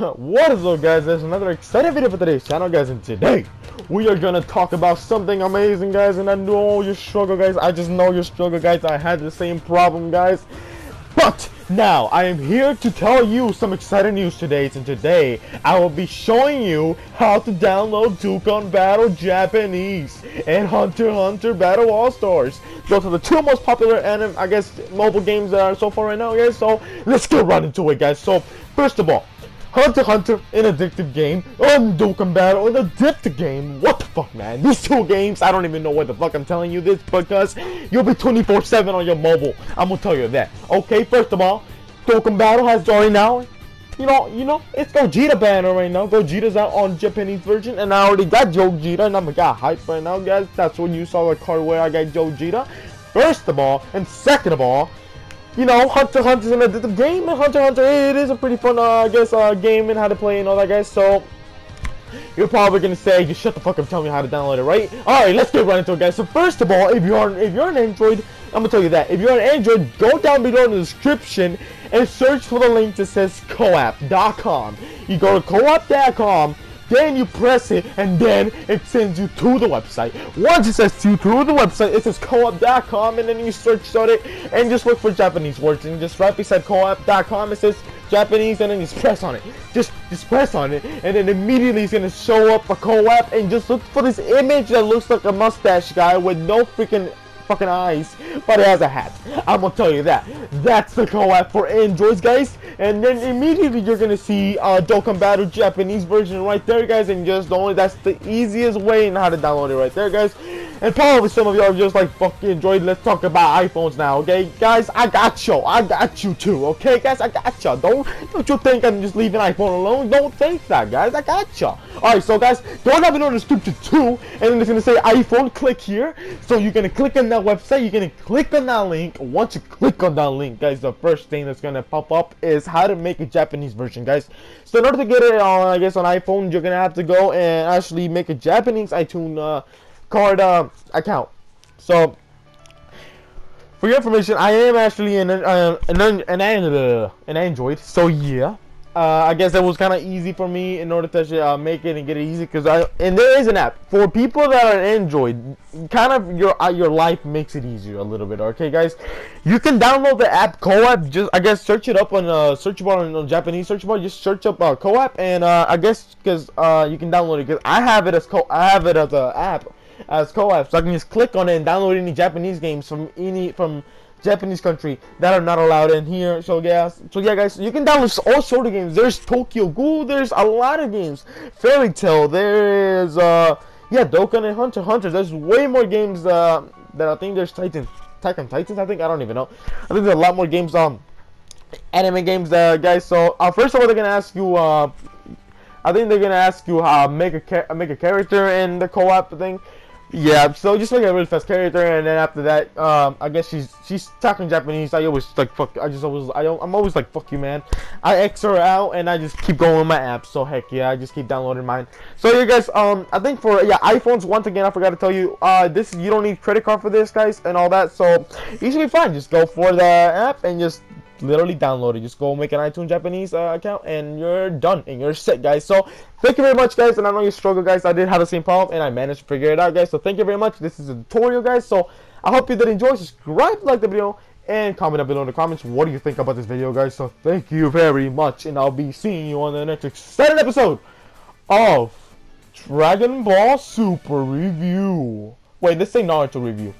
What is up, guys? There's another exciting video for today's channel, guys, and today we are gonna talk about something amazing, guys. And I know you struggle, guys. I just know you struggle, guys. I had the same problem, guys, but now I am here to tell you some exciting news today. And today I will be showing you how to download Dokkan Battle Japanese and Hunter x Hunter Battle All Stars. Those are the two most popular anime, I guess, mobile games that are so far right now, guys. So let's get right into it, guys. So first of all, Hunter x Hunter, an addictive game, and Dokkan Battle, an addictive game. What the fuck, man? These two games, I don't even know what the fuck I'm telling you this, because you'll be 24/7 on your mobile. I'm gonna tell you that. Okay, first of all, Dokkan Battle has already now, you know, it's Gogeta banner right now. Gogeta's out on Japanese version, and I already got Gogeta, and I'm got hype right now, guys. That's when you saw the card where I got Gogeta. First of all, and second of all, you know, Hunter x Hunter is an addictive game, and Hunter x Hunter, it is a pretty fun, I guess, game and how to play and all that, guys. So you're probably gonna say, "You shut the fuck up, tell me how to download it, right?" All right, let's get right into it, guys. So first of all, if you're an Android, I'm gonna tell you that if you're an Android, go down below in the description and search for the link that says QooApp.com. You go to QooApp.com. Then you press it, and then it sends you to the website. Once it sends you to the website, it says QooApp.com, and then you search on it, and just look for Japanese words, and just right beside QooApp.com, it says Japanese, and then just press on it. Just press on it, and then immediately it's gonna show up a QooApp, and just look for this image that looks like a mustache guy with no freaking fucking eyes, but it has a hat. I'm gonna tell you that. That's the QooApp for Androids, guys. And then immediately you're gonna see Dokkan Battle Japanese version right there, guys. And just only that's the easiest way in how to download it right there, guys. And probably some of y'all are just like, "Fuck Android, let's talk about iPhones now." Okay, guys, I got you. I got you too. Okay, guys, I got you. Don't you think I'm just leaving iPhone alone? Don't think that, guys. I got you. All right, so guys, go down below in the description too, and then it's gonna say iPhone. Click here, so you're gonna click on that website, you're gonna click on that link. Once you click on that link, guys, the first thing that's gonna pop up is how to make a Japanese version, guys. So in order to get it on, I guess, on iPhone, you're gonna have to go and actually make a Japanese iTunes card account. So for your information, I am actually an Android, so yeah, I guess that was kind of easy for me in order to actually, make it and get it easy, because there is an app for people that are Android. Kind of your life makes it easier a little bit. Okay, guys, you can download the app QooApp. Just I guess search it up on search bar on Japanese search bar. Just search up QooApp, and I guess because you can download it. Because I have it as an app as QooApp, so I can just click on it and download any Japanese games from Japanese country that are not allowed in here. So yeah, guys, you can download all sort of games. There's Tokyo Ghoul, there's a lot of games. Fairy Tail, there is yeah, Dokkan and Hunter x Hunter. There's way more games that I think there's Attack on Titans. I don't even know. I think there's a lot more games, anime games, guys. So first of all, they're gonna ask you I think they're gonna ask you how make a character in the QooApp thing. Yeah, so just like a really fast character, and then after that, I guess she's talking Japanese. I always like fuck. I'm always like, "Fuck you, man." I X her out, and I just keep going with my app. So heck yeah, I just keep downloading mine. So you guys, I think for iPhones, once again, I forgot to tell you, this you don't need credit card for this, guys, and all that. So you should be fine. Just go for the app and just literally download it. Just go make an iTunes Japanese account, and you're done and you're set, guys. So thank you very much, guys, and I know you struggle, guys. I did have the same problem, and I managed to figure it out, guys. So thank you very much. This is a tutorial, guys, so I hope you did enjoy. Subscribe, like the video, and comment up below in the comments what do you think about this video, guys. So thank you very much, and I'll be seeing you on the next exciting episode of Dragon Ball Super Review. Wait, this ain't Naruto Review.